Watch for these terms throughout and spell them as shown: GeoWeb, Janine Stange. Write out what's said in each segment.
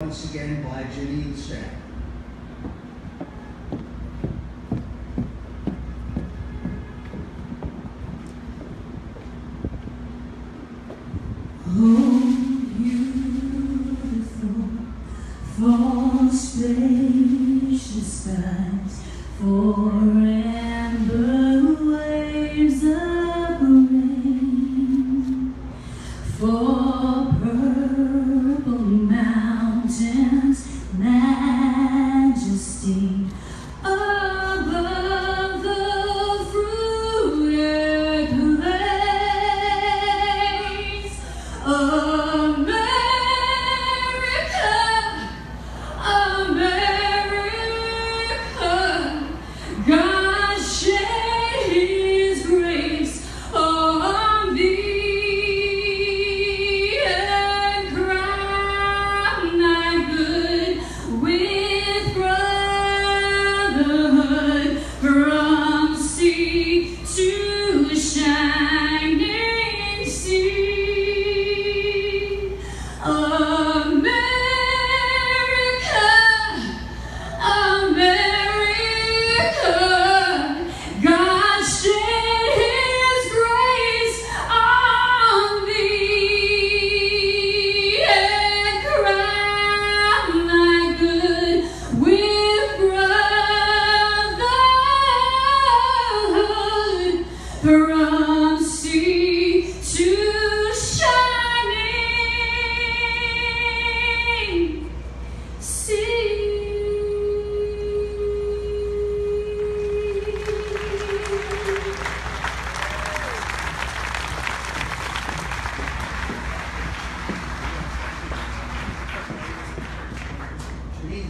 Once again by Janine Stange. Oh, beautiful, for spacious skies, for amber waves of rain, for purple mountains, majesty above the fruited plains. America, America, God shed His grace on thee. From sea to shining sea, America, America, God shed His grace on thee, and crown thy good with brotherhood. From sea to shining sea. Janine,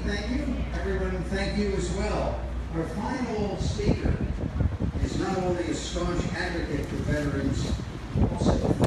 thank you. Everyone, thank you as well. Our final speaker is not only a staunch advocate for veterans, but also